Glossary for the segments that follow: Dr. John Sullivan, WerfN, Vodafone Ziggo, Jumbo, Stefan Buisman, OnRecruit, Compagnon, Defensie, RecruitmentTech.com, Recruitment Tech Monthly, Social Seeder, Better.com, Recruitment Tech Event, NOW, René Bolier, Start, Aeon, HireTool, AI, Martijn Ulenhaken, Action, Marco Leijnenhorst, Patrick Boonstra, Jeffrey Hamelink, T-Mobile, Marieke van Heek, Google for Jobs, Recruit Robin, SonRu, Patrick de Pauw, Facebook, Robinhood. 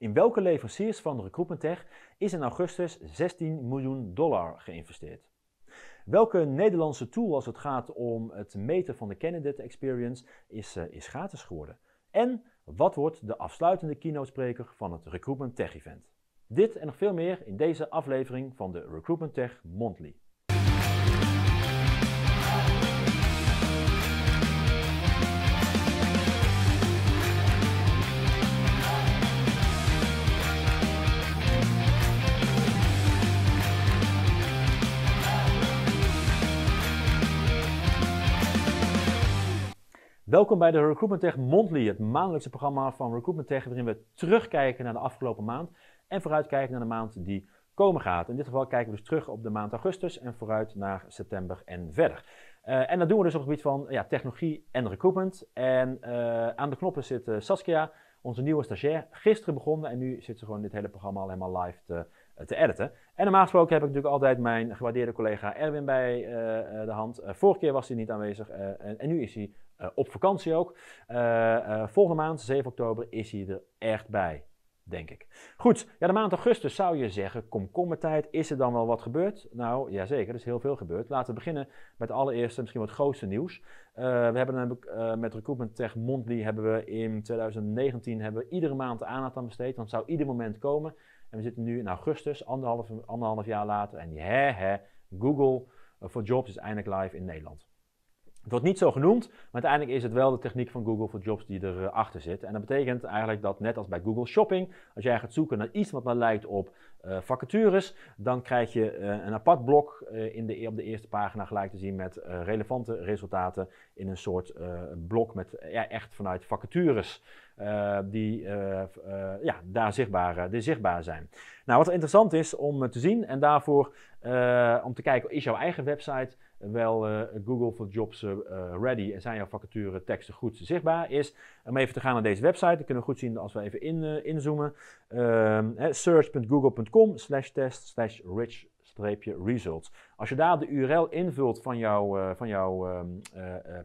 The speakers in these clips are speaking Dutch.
In welke leveranciers van Recruitment Tech is in augustus $16 miljoen geïnvesteerd? Welke Nederlandse tool als het gaat om het meten van de candidate experience is gratis geworden? En wat wordt de afsluitende keynote-spreker van het Recruitment Tech Event? Dit en nog veel meer in deze aflevering van de Recruitment Tech Monthly. Welkom bij de Recruitment Tech Monthly, het maandelijkse programma van Recruitment Tech, waarin we terugkijken naar de afgelopen maand en vooruitkijken naar de maand die komen gaat. In dit geval kijken we dus terug op de maand augustus en vooruit naar september en verder. En dat doen we dus op het gebied van technologie en recruitment. En aan de knoppen zit Saskia, onze nieuwe stagiair, gisteren begonnen en nu zit ze gewoon dit hele programma al helemaal live te editen. En normaal gesproken heb ik natuurlijk altijd mijn gewaardeerde collega Erwin bij de hand. Vorige keer was hij niet aanwezig en nu is hij op vakantie ook. Volgende maand, 7 oktober, is hij er echt bij, denk ik. Goed, ja, de maand augustus zou je zeggen, komkommertijd, is er dan wel wat gebeurd? Nou, jazeker, er is heel veel gebeurd. Laten we beginnen met het allereerste, misschien wel het grootste nieuws. We hebben met Recruitment Tech Monthly hebben we in 2019 iedere maand aandacht aan besteed, want het zou ieder moment komen. En we zitten nu in augustus, anderhalf jaar later, en Google for Jobs is eindelijk live in Nederland. Het wordt niet zo genoemd, maar uiteindelijk is het wel de techniek van Google for Jobs die erachter zit. En dat betekent eigenlijk dat, net als bij Google Shopping, als jij gaat zoeken naar iets wat lijkt op vacatures, dan krijg je een apart blok op de eerste pagina gelijk te zien met relevante resultaten in een soort blok met echt vanuit vacatures daar zichtbaar zijn. Nou, wat interessant is om te zien en daarvoor om te kijken, is jouw eigen website wel Google for Jobs ready en zijn jouw vacature teksten goed zichtbaar? Is om even te gaan naar deze website. Dat kunnen we goed zien als we even inzoomen. Search.google.com/test/rich-results. Als je daar de URL invult van jouw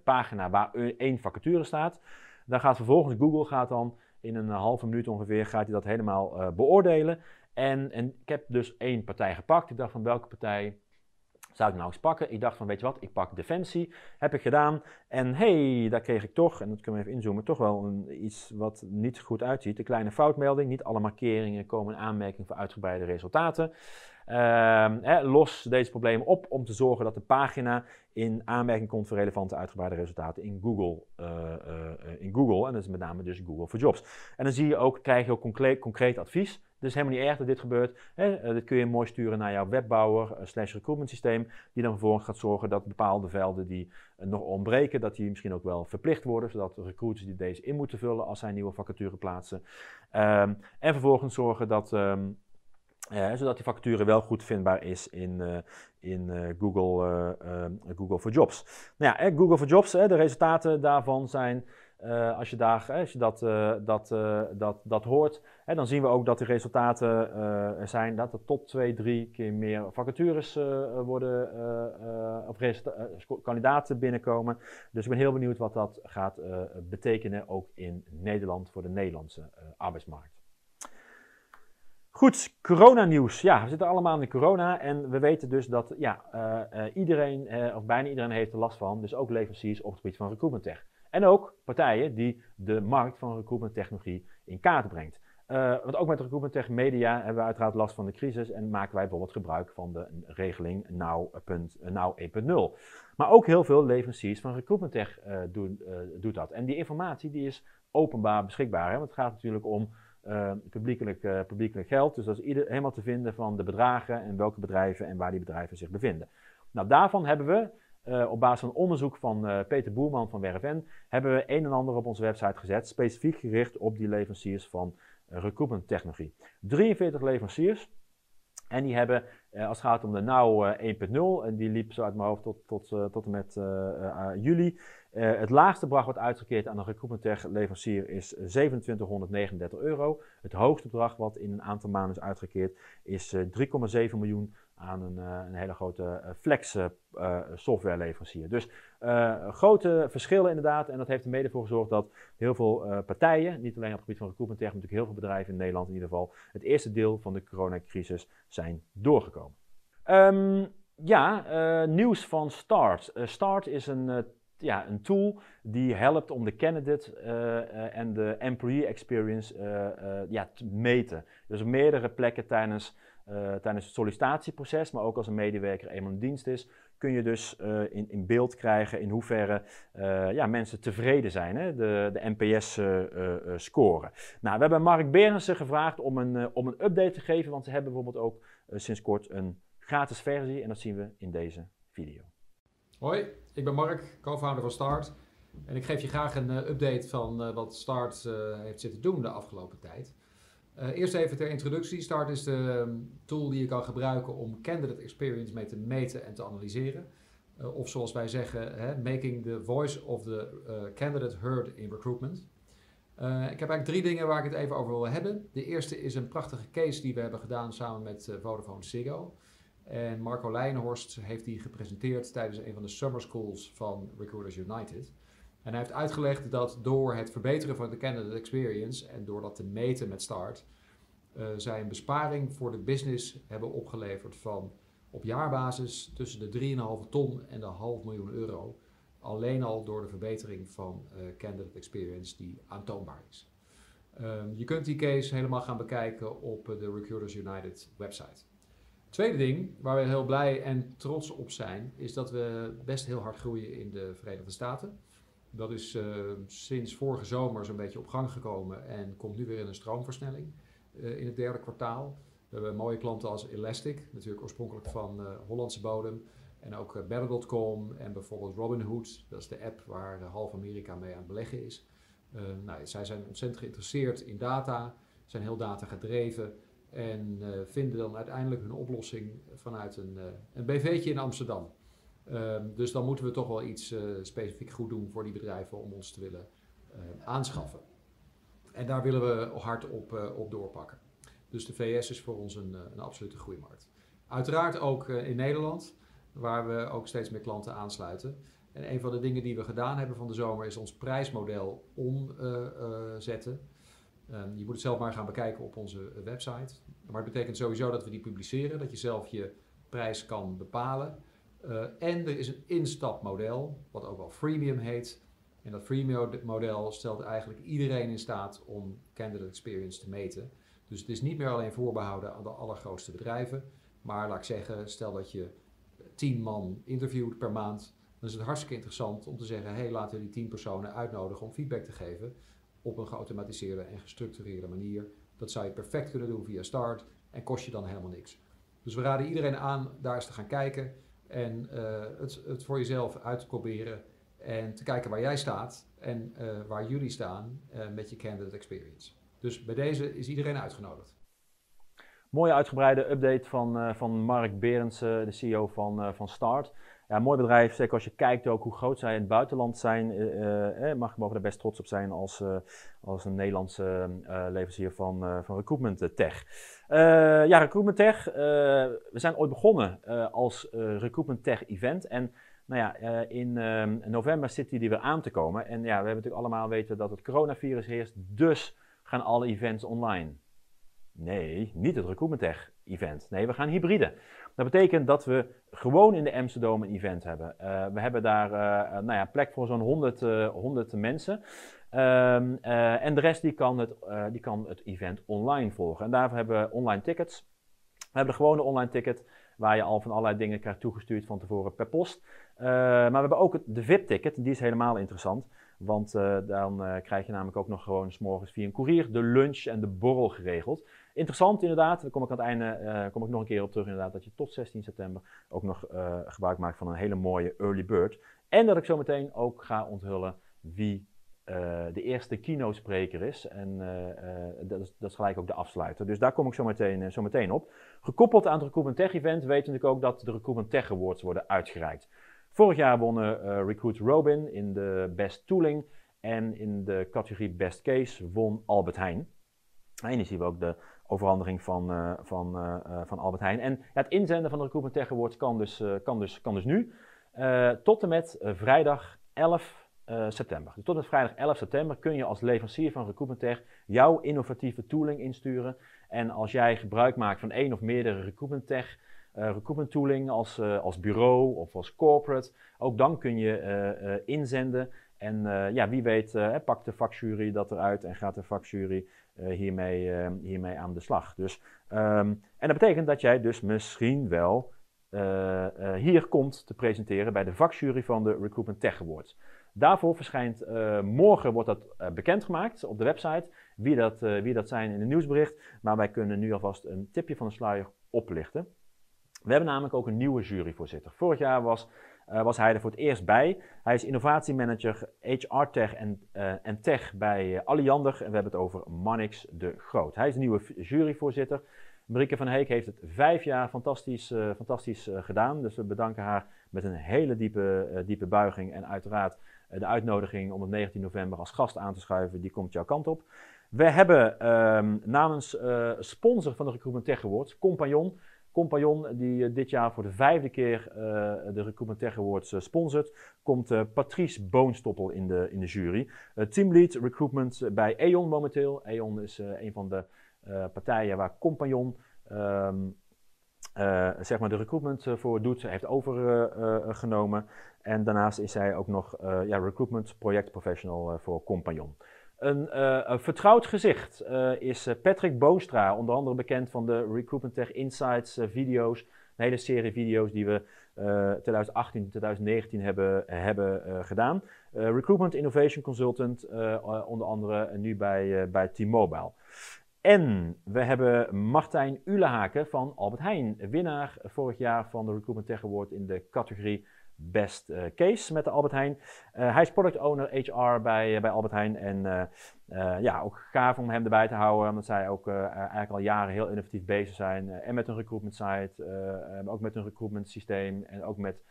pagina waar één vacature staat, dan gaat vervolgens Google dan in een halve minuut ongeveer dat helemaal beoordelen. En ik heb dus één partij gepakt. Ik dacht van welke partij zou ik nou eens pakken? Ik dacht van, weet je wat, ik pak Defensie. Heb ik gedaan. En daar kreeg ik toch, en dat kunnen we even inzoomen, toch wel iets wat niet goed uitziet. Een kleine foutmelding. Niet alle markeringen komen in aanmerking voor uitgebreide resultaten. Los deze problemen op om te zorgen dat de pagina in aanmerking komt voor relevante uitgebreide resultaten in Google. En dat is met name dus Google for Jobs. En dan zie je ook, krijg je ook concreet advies. Dus helemaal niet erg dat dit gebeurt. Dit kun je mooi sturen naar jouw webbouwer / recruitment systeem. Die dan vervolgens gaat zorgen dat bepaalde velden die nog ontbreken, dat die misschien ook wel verplicht worden. Zodat recruiters die deze in moeten vullen als zij nieuwe vacature plaatsen. En vervolgens zorgen dat zodat die vacature wel goed vindbaar is in Google for Jobs. Nou ja, Google for Jobs, de resultaten daarvan zijn, als je dat hoort, dan zien we ook dat de resultaten zijn dat er tot 2-3 keer meer vacatures kandidaten binnenkomen. Dus ik ben heel benieuwd wat dat gaat betekenen, ook in Nederland, voor de Nederlandse arbeidsmarkt. Goed, coronanieuws. Ja, we zitten allemaal in corona en we weten dus dat iedereen, of bijna iedereen, heeft er last van. Dus ook leveranciers op het gebied van recruitment tech. En ook partijen die de markt van recruitment technologie in kaart brengt. Want ook met recruitment tech media hebben we uiteraard last van de crisis en maken wij bijvoorbeeld gebruik van de regeling NOW 1.0. Maar ook heel veel leveranciers van recruitment tech doet dat. En die informatie die is openbaar beschikbaar, want het gaat natuurlijk om publiekelijk geld. Dus dat is helemaal te vinden van de bedragen en welke bedrijven en waar die bedrijven zich bevinden. Nou, daarvan hebben we op basis van onderzoek van Peter Boerman van WerfN hebben we een en ander op onze website gezet, specifiek gericht op die leveranciers van recruitment technologie. 43 leveranciers en die hebben, als het gaat om de NOW 1.0, en die liep zo uit mijn hoofd tot en met juli. Het laagste bedrag wat uitgekeerd aan een recruitment tech leverancier is €2739. Het hoogste bedrag wat in een aantal maanden is uitgekeerd is 3,7 miljoen aan een hele grote flex softwareleverancier. Dus grote verschillen inderdaad. En dat heeft er mede voor gezorgd dat heel veel partijen, niet alleen op het gebied van recruitment tech, maar natuurlijk heel veel bedrijven in Nederland in ieder geval, het eerste deel van de coronacrisis zijn doorgekomen. Nieuws van Start. Start is een tool die helpt om de candidate en de employee experience te meten. Dus op meerdere plekken tijdens het sollicitatieproces, maar ook als een medewerker eenmaal in dienst is, kun je dus in beeld krijgen in hoeverre mensen tevreden zijn, hè? De NPS-score. We hebben Mark Berensen gevraagd om een update te geven, want ze hebben bijvoorbeeld ook sinds kort een gratis versie en dat zien we in deze video. Hoi, ik ben Mark, co-founder van Start en ik geef je graag een update van wat Start heeft zitten doen de afgelopen tijd. Eerst even ter introductie. Start is de tool die je kan gebruiken om candidate experience mee te meten en te analyseren. Of zoals wij zeggen, making the voice of the candidate heard in recruitment. Ik heb eigenlijk drie dingen waar ik het even over wil hebben. De eerste is een prachtige case die we hebben gedaan samen met Vodafone Ziggo. En Marco Leijnenhorst heeft die gepresenteerd tijdens een van de summer schools van Recruiters United. En hij heeft uitgelegd dat door het verbeteren van de candidate experience en door dat te meten met Start, zij een besparing voor de business hebben opgeleverd van op jaarbasis tussen de 3,5 ton en de half miljoen euro. Alleen al door de verbetering van candidate experience die aantoonbaar is. Je kunt die case helemaal gaan bekijken op de Recruiters United website. Tweede ding waar we heel blij en trots op zijn, is dat we best heel hard groeien in de Verenigde Staten. Dat is sinds vorige zomer zo'n beetje op gang gekomen en komt nu weer in een stroomversnelling in het derde kwartaal. We hebben mooie klanten als Elastic, natuurlijk oorspronkelijk van Hollandse bodem. En ook Better.com en bijvoorbeeld Robinhood, dat is de app waar half Amerika mee aan het beleggen is. Zij zijn ontzettend geïnteresseerd in data, zijn heel data gedreven. En vinden dan uiteindelijk hun oplossing vanuit een BV'tje in Amsterdam. Dus dan moeten we toch wel iets specifiek goed doen voor die bedrijven om ons te willen aanschaffen. En daar willen we hard op doorpakken. Dus de VS is voor ons een absolute groeimarkt. Uiteraard ook in Nederland, waar we ook steeds meer klanten aansluiten. En een van de dingen die we gedaan hebben van de zomer is ons prijsmodel omzetten. Je moet het zelf maar gaan bekijken op onze website. Maar het betekent sowieso dat we die publiceren, dat je zelf je prijs kan bepalen. En er is een instapmodel, wat ook wel freemium heet. En dat freemium model stelt eigenlijk iedereen in staat om candidate experience te meten. Dus het is niet meer alleen voorbehouden aan de allergrootste bedrijven. Maar laat ik zeggen, stel dat je 10 man interviewt per maand. Dan is het hartstikke interessant om te zeggen, hey, laten we die 10 personen uitnodigen om feedback te geven. Op een geautomatiseerde en gestructureerde manier. Dat zou je perfect kunnen doen via Start en kost je dan helemaal niks. Dus we raden iedereen aan daar eens te gaan kijken en het voor jezelf uit te proberen en te kijken waar jij staat en waar jullie staan met je candidate experience. Dus bij deze is iedereen uitgenodigd. Mooie uitgebreide update van Mark Berensen, de CEO van Start. Ja, mooi bedrijf, zeker als je kijkt ook hoe groot zij in het buitenland zijn. Mogen we er best trots op zijn als een Nederlandse leverancier van Recruitment Tech. Recruitment Tech. We zijn ooit begonnen als Recruitment Tech Event. En in november zit die weer aan te komen. En ja, we hebben natuurlijk allemaal weten dat het coronavirus heerst. Dus gaan alle events online. Nee, niet het Recruitment Tech Event. Nee, we gaan hybride. Dat betekent dat we gewoon in de Amsterdam een event hebben. We hebben daar plek voor zo'n 100 mensen. En de rest die kan het event online volgen. En daarvoor hebben we online tickets. We hebben de gewone online ticket waar je al van allerlei dingen krijgt toegestuurd van tevoren per post. Maar we hebben ook de VIP-ticket, die is helemaal interessant. Want dan krijg je namelijk ook nog gewoon 's morgens via een koerier de lunch en de borrel geregeld. Interessant inderdaad, daar kom ik aan het einde kom ik nog een keer op terug inderdaad, dat je tot 16 september ook nog gebruik maakt van een hele mooie early bird. En dat ik zo meteen ook ga onthullen wie de eerste keynote spreker is. En dat is gelijk ook de afsluiter. Dus daar kom ik zo meteen op. Gekoppeld aan het Recruitment Tech Event weten we natuurlijk ook dat de Recruitment Tech Awards worden uitgereikt. Vorig jaar wonnen Recruit Robin in de Best Tooling en in de categorie Best Case won Albert Heijn. Fijn is hier ook de overhandiging van Albert Heijn. En ja, het inzenden van de Recruitment Tech Awards kan dus nu. Tot en met vrijdag 11 september. Dus tot en met vrijdag 11 september kun je als leverancier van Recruitment Tech jouw innovatieve tooling insturen. En als jij gebruik maakt van één of meerdere Recruitment Tech recruitment tooling als bureau of als corporate, ook dan kun je inzenden. En ja, wie weet pakt de vakjury dat eruit en gaat de vakjury hiermee aan de slag. Dus, en dat betekent dat jij dus misschien wel hier komt te presenteren bij de vakjury van de Recruitment Tech Awards. Daarvoor verschijnt, morgen wordt dat bekendgemaakt op de website, wie dat zijn in een nieuwsbericht. Maar wij kunnen nu alvast een tipje van de sluier oplichten. We hebben namelijk ook een nieuwe juryvoorzitter. Vorig jaar was hij er voor het eerst bij. Hij is innovatiemanager HR Tech en Tech bij Alliander. En we hebben het over Mannix de Groot. Hij is de nieuwe juryvoorzitter. Marieke van Heek heeft het 5 jaar fantastisch gedaan. Dus we bedanken haar met een hele diepe buiging. En uiteraard de uitnodiging om op 19 november als gast aan te schuiven. Die komt jouw kant op. We hebben namens sponsor van de Recruitment Tech Awards, Compagnon. Compagnon, die dit jaar voor de 5e keer de Recruitment Tech Awards sponsort, komt Patrice Boonstoppel in de jury. Teamlead Recruitment bij Aeon momenteel. Aeon is een van de partijen waar Compagnon zeg maar de recruitment voor doet, heeft overgenomen. En daarnaast is hij ook nog recruitment project professional voor Compagnon. Een vertrouwd gezicht is Patrick Boonstra, onder andere bekend van de Recruitment Tech Insights video's. Een hele serie video's die we 2018 en 2019 hebben gedaan. Recruitment Innovation Consultant, onder andere nu bij T-Mobile. En we hebben Martijn Ulenhaken van Albert Heijn, winnaar vorig jaar van de Recruitment Tech Award in de categorie Best Case met de Albert Heijn. Hij is product owner HR bij Albert Heijn. En ook gaaf om hem erbij te houden, omdat zij ook eigenlijk al jaren heel innovatief bezig zijn. En met een recruitment site, maar ook met een recruitment systeem. En ook met,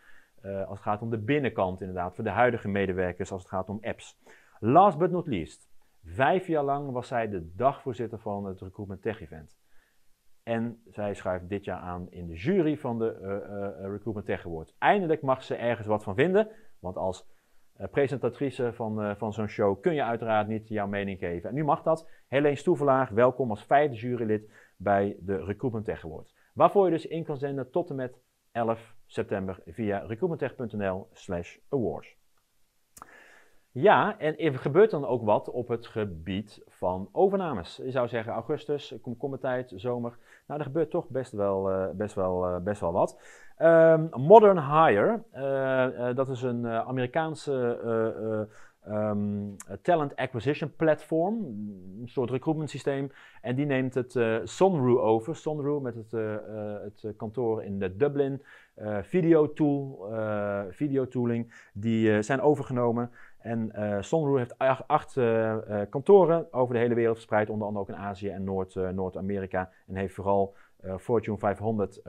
als het gaat om de binnenkant inderdaad, voor de huidige medewerkers als het gaat om apps. Last but not least, 5 jaar lang was zij de dagvoorzitter van het Recruitment Tech Event. En zij schuift dit jaar aan in de jury van de Recruitment Tech Awards. Eindelijk mag ze ergens wat van vinden. Want als presentatrice van zo'n show kun je uiteraard niet jouw mening geven. En nu mag dat. Helene Stoevelaar, welkom als 5e jurylid bij de Recruitment Tech Awards. Waarvoor je dus in kan zenden tot en met 11 september via recruitmenttech.nl/awards. Ja, en er gebeurt dan ook wat op het gebied van overnames. Je zou zeggen augustus, komkommertijd, zomer. Nou, er gebeurt toch best wel wat. Modern Hire, dat is een Amerikaanse talent acquisition platform. Een soort recruitment systeem. En die neemt het SonRu over. SonRu met het kantoor in Dublin. Videotooling, die zijn overgenomen. En SonRu heeft 8 kantoren over de hele wereld verspreid, onder andere ook in Azië en Noord-Amerika. En heeft vooral Fortune 500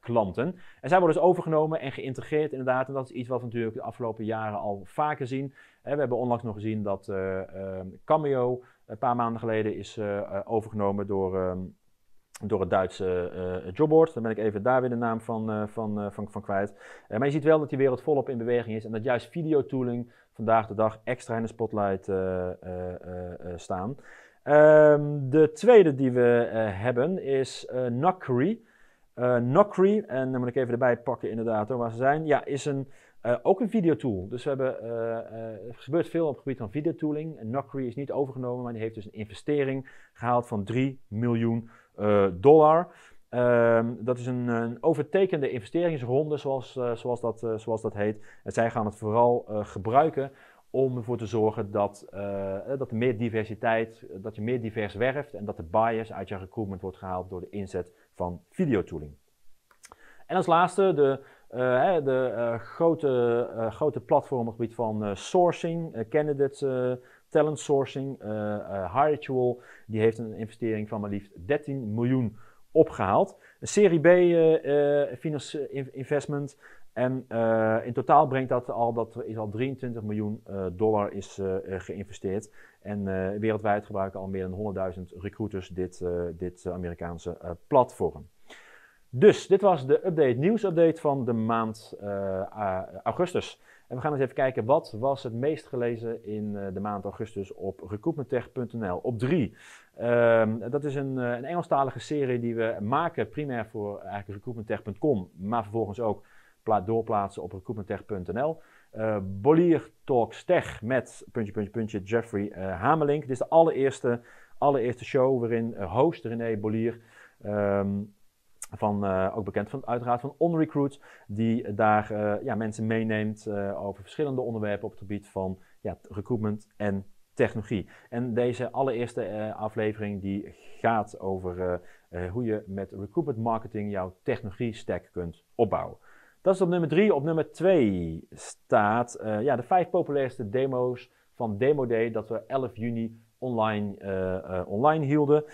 klanten. En zij worden dus overgenomen en geïntegreerd inderdaad. En dat is iets wat we natuurlijk de afgelopen jaren al vaker zien. En we hebben onlangs nog gezien dat Cameo een paar maanden geleden is overgenomen door het Duitse jobboard. Dan ben ik even daar weer de naam van kwijt. Maar je ziet wel dat die wereld volop in beweging is en dat juist videotooling vandaag de dag extra in de spotlight staan. De tweede die we hebben is Nucry. Nucry, en dan moet ik even erbij pakken inderdaad waar ze zijn, ja, is ook een videotool. Dus we hebben, er gebeurt veel op het gebied van videotooling. Nucry is niet overgenomen, maar die heeft dus een investering gehaald van $3 miljoen. Dat is een overtekende investeringsronde, zoals dat heet. En zij gaan het vooral gebruiken om ervoor te zorgen dat je meer divers werft en dat de bias uit je recruitment wordt gehaald door de inzet van videotooling. En als laatste de grote platform op het gebied van sourcing, candidate talent sourcing, HireTool, die heeft een investering van maar liefst $13 miljoen opgehaald. Een serie B investment. En in totaal brengt dat al $23 miljoen is geïnvesteerd. En wereldwijd gebruiken al meer dan 100.000 recruiters dit Amerikaanse platform. Dus dit was de update, nieuwsupdate van de maand augustus. En we gaan eens even kijken, wat was het meest gelezen in de maand augustus op RecruitmentTech.nl op 3. Dat is een Engelstalige serie die we maken, primair voor RecruitmentTech.com, maar vervolgens ook doorplaatsen op RecruitmentTech.nl. Bolier Talks Tech met ... Jeffrey Hamelink. Dit is de allereerste show waarin host René Bolier, ook bekend uiteraard van OnRecruit, die daar mensen meeneemt over verschillende onderwerpen op het gebied van recruitment en technologie. En deze allereerste aflevering die gaat over hoe je met recruitment marketing jouw technologie stack kunt opbouwen. Dat is op nummer 3. Op nummer 2 staat de 5 populairste demo's van Demo Day dat we 11 juni online hielden.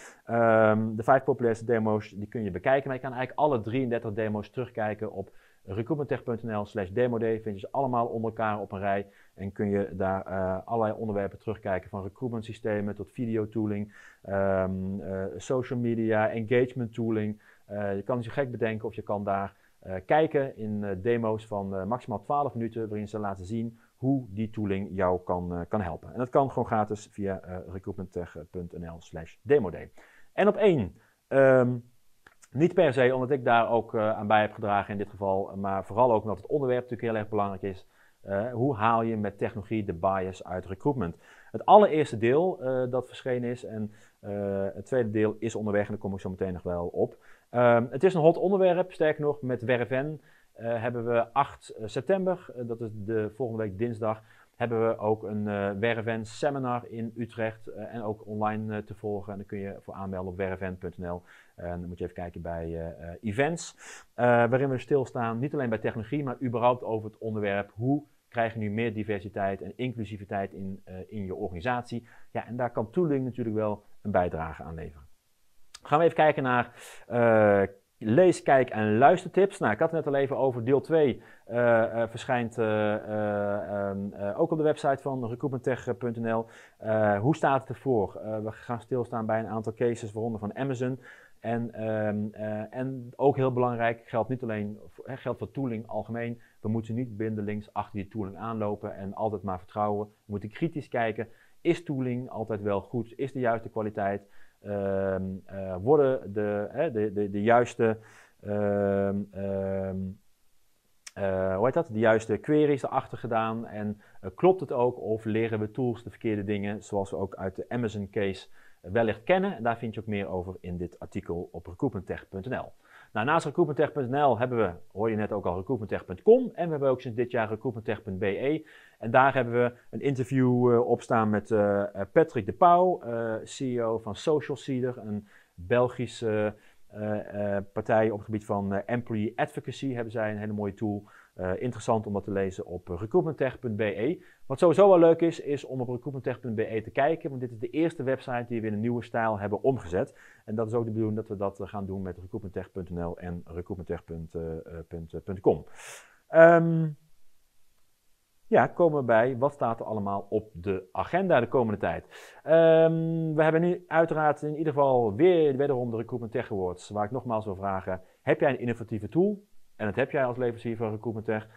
De 5 populairste demo's die kun je bekijken, maar je kan eigenlijk alle 33 demo's terugkijken op recruitmenttech.nl/demoday. Vind je ze allemaal onder elkaar op een rij en kun je daar allerlei onderwerpen terugkijken, van recruitment systemen tot videotooling, social media, engagement tooling. Je kan het je gek bedenken of je kan daar kijken in demo's van maximaal 12 minuten, waarin ze laten zien hoe die tooling jou kan helpen. En dat kan gewoon gratis via recruitmenttech.nl/demoday. En op 1, niet per se omdat ik daar ook aan bij heb gedragen in dit geval, maar vooral ook omdat het onderwerp natuurlijk heel erg belangrijk is. Hoe haal je met technologie de bias uit recruitment? Het allereerste deel dat verschenen is, en het tweede deel is onderweg en daar kom ik zo meteen nog wel op. Het is een hot onderwerp, sterker nog, met WerfN hebben we 8 september, dat is de volgende week dinsdag, hebben we ook een WerfN seminar in Utrecht en ook online te volgen. En daar kun je voor aanmelden op werfn.nl. En dan moet je even kijken bij events, waarin we stilstaan, niet alleen bij technologie, maar überhaupt over het onderwerp hoe krijg je nu meer diversiteit en inclusiviteit in je organisatie. Ja, en daar kan tooling natuurlijk wel een bijdrage aan leveren. Gaan we even kijken naar lees, kijk en luistertips. Nou, ik had het net al even over deel 2. Verschijnt ook op de website van recruitmenttech.nl. Hoe staat het ervoor? We gaan stilstaan bij een aantal cases, waaronder van Amazon. En ook heel belangrijk, geldt niet alleen voor tooling algemeen. We moeten niet blindelings achter die tooling aanlopen en altijd maar vertrouwen. We moeten kritisch kijken. Is tooling altijd wel goed? Is de juiste kwaliteit? Worden de juiste de juiste queries erachter gedaan en klopt het ook, of leren we tools de verkeerde dingen, zoals we ook uit de Amazon case wellicht kennen. En daar vind je ook meer over in dit artikel op recruitmenttech.nl. Nou, naast recruitmenttech.nl hebben we, hoor je net ook al, recruitmenttech.com. En we hebben ook sinds dit jaar recruitmenttech.be. En daar hebben we een interview op staan met Patrick de Pauw, CEO van Social Seeder, een Belgische partij op het gebied van employee advocacy. Hebben zij een hele mooie tool. Interessant om dat te lezen op recruitmenttech.be. Wat sowieso wel leuk is om op recruitmenttech.be te kijken, want dit is de eerste website die we in een nieuwe stijl hebben omgezet. En dat is ook de bedoeling dat we dat gaan doen met recruitmenttech.nl en recruitmenttech.com. Komen we bij, wat staat er allemaal op de agenda de komende tijd? We hebben nu uiteraard in ieder geval wederom de Recruitment Tech Awards, waar ik nogmaals wil vragen, heb jij een innovatieve tool? En dat heb jij als leverancier van Recruitment Tech.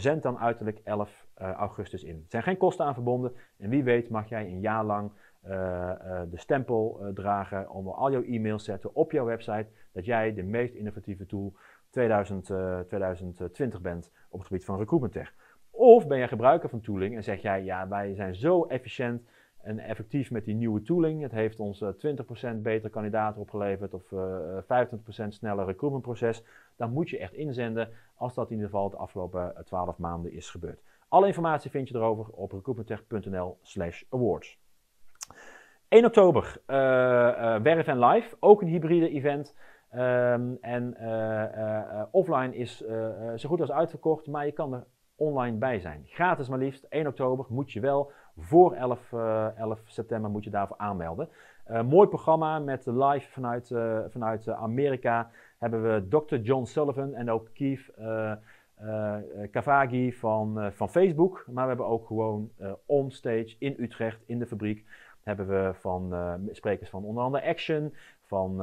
Zend dan uiterlijk 11 augustus in. Er zijn geen kosten aan verbonden. En wie weet mag jij een jaar lang de stempel dragen, onder al jouw e-mails zetten op jouw website, dat jij de meest innovatieve tool 2020 bent op het gebied van Recruitment Tech. Of ben jij gebruiker van tooling en zeg jij, ja, wij zijn zo efficiënt en effectief met die nieuwe tooling. Het heeft ons 20% betere kandidaten opgeleverd of 25% sneller recruitmentproces. Dan moet je echt inzenden, als dat in ieder geval de afgelopen 12 maanden is gebeurd. Alle informatie vind je erover op recruitmenttech.nl/awards. 1 oktober, WerfN Live, ook een hybride event. Offline is zo goed als uitverkocht, maar je kan er online bij zijn. Gratis maar liefst, 1 oktober moet je wel. Voor 11 september moet je daarvoor aanmelden. Mooi programma met live vanuit Amerika hebben we Dr. John Sullivan en ook Keith Kavagi van Facebook. Maar we hebben ook gewoon onstage in Utrecht, in de fabriek, hebben we van sprekers van onder andere Action, van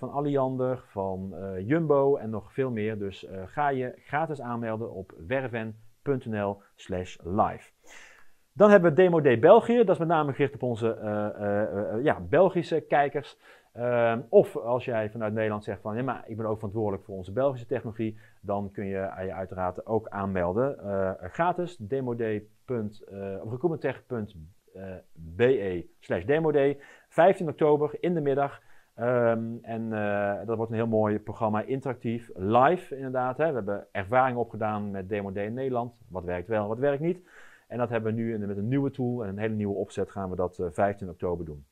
Alliander, van Jumbo en nog veel meer. Dus ga je gratis aanmelden op werfn.nl/live. Dan hebben we Demo Day België. Dat is met name gericht op onze Belgische kijkers. Of als jij vanuit Nederland zegt van, ja, maar ik ben ook verantwoordelijk voor onze Belgische technologie, dan kun je je uiteraard ook aanmelden. Gratis, recruitmenttech.be/demoday, 15 oktober in de middag. Dat wordt een heel mooi programma, interactief, live inderdaad. Hè. We hebben ervaring opgedaan met Demo Day in Nederland. Wat werkt wel, wat werkt niet. En dat hebben we nu met een nieuwe tool en een hele nieuwe opzet gaan we dat 15 oktober doen.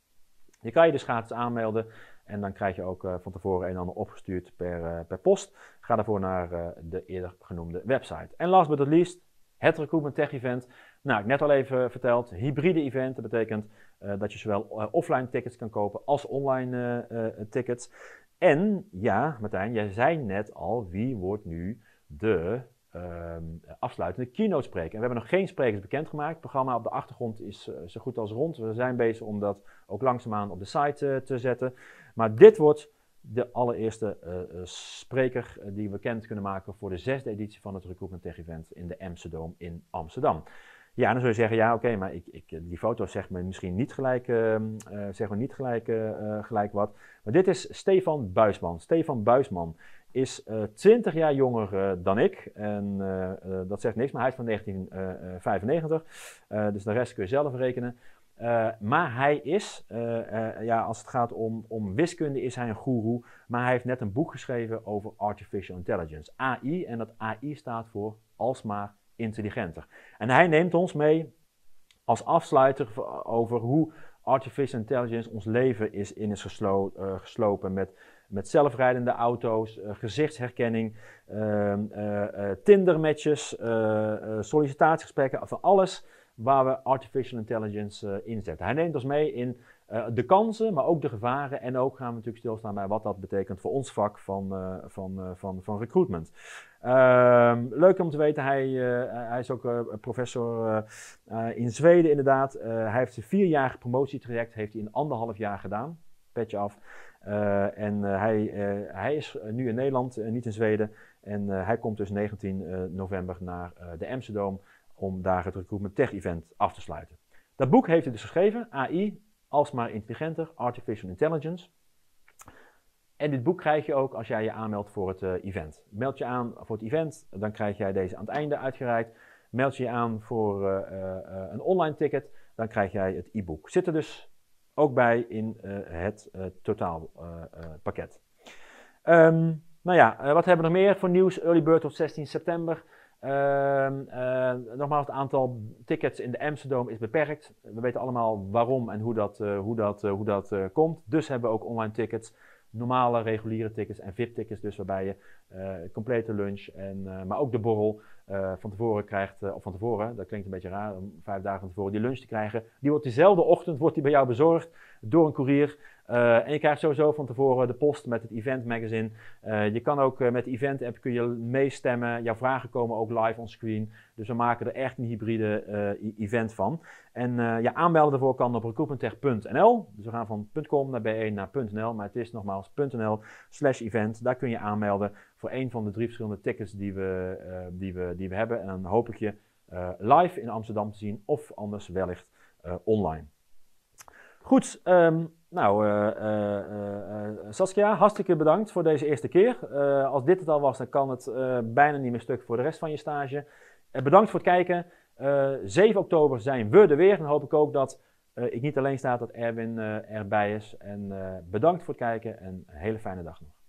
Je kan je dus gratis aanmelden en dan krijg je ook van tevoren een en ander opgestuurd per post. Ga daarvoor naar de eerder genoemde website. En last but not least, het Recruitment Tech Event. Nou, ik net al even verteld, hybride event. Dat betekent dat je zowel offline tickets kan kopen als online tickets. En ja, Martijn, jij zei net al, wie wordt nu de afsluitende keynote spreker. En we hebben nog geen sprekers bekendgemaakt. Het programma op de achtergrond is zo goed als rond. We zijn bezig om dat ook langzaamaan op de site te zetten. Maar dit wordt de allereerste spreker die we bekend kunnen maken voor de 6e editie van het Recruitment Tech Event in de Amsterdam in Amsterdam. Ja, dan zul je zeggen, ja oké, maar die foto zegt me misschien niet gelijk, gelijk wat. Maar dit is Stefan Buisman. Stefan Buisman is 20 jaar jonger dan ik. En dat zegt niks, maar hij is van 1995. Dus de rest kun je zelf rekenen. Maar hij is, als het gaat om wiskunde, is hij een goeroe. Maar hij heeft net een boek geschreven over Artificial Intelligence, AI. En dat AI staat voor alsmaar intelligenter. En hij neemt ons mee als afsluiter over hoe Artificial Intelligence ons leven is geslopen met zelfrijdende auto's, gezichtsherkenning, Tinder-matches, sollicitatiegesprekken, van alles waar we Artificial Intelligence inzetten. Hij neemt ons mee in de kansen, maar ook de gevaren. En ook gaan we natuurlijk stilstaan bij wat dat betekent voor ons vak van recruitment. Leuk om te weten, hij is ook professor in Zweden inderdaad. Hij heeft zijn 4-jarig promotietraject heeft hij in 1,5 jaar gedaan. Petje af. Hij is nu in Nederland, niet in Zweden. En hij komt dus 19 november naar de Amsterdam om daar het Recruitment Tech Event af te sluiten. Dat boek heeft hij dus geschreven, AI, alsmaar intelligenter, Artificial Intelligence. En dit boek krijg je ook als jij je aanmeldt voor het event. Meld je aan voor het event, dan krijg jij deze aan het einde uitgereikt. Meld je je aan voor een online ticket, dan krijg jij het e-book. Zit er dus ook bij in het totaalpakket. Wat hebben we nog meer voor nieuws? Early Bird tot 16 september. Nogmaals, het aantal tickets in de Amsterdam is beperkt. We weten allemaal waarom en hoe dat komt. Dus hebben we ook online tickets, normale reguliere tickets en VIP-tickets. Dus waarbij je complete lunch, maar ook de borrel van tevoren krijgt. Of van tevoren, dat klinkt een beetje raar, om 5 dagen van tevoren die lunch te krijgen. Die wordt diezelfde ochtend bij jou bezorgd door een koerier. En je krijgt sowieso van tevoren de post met het event magazine. Je kan ook met de event app kun je meestemmen. Jouw vragen komen ook live onscreen. Dus we maken er echt een hybride event van. En aanmelden daarvoor kan op recruitmenttech.nl. Dus we gaan van .com naar BE naar .nl. Maar het is nogmaals .nl/event. Daar kun je aanmelden voor een van de 3 verschillende tickets die we hebben. En dan hoop ik je live in Amsterdam te zien of anders wellicht online. Goed, Saskia, hartstikke bedankt voor deze eerste keer. Als dit het al was, dan kan het bijna niet meer stuk voor de rest van je stage. Bedankt voor het kijken. 7 oktober zijn we er weer. Dan hoop ik ook dat ik niet alleen sta, dat Erwin erbij is. En bedankt voor het kijken en een hele fijne dag nog.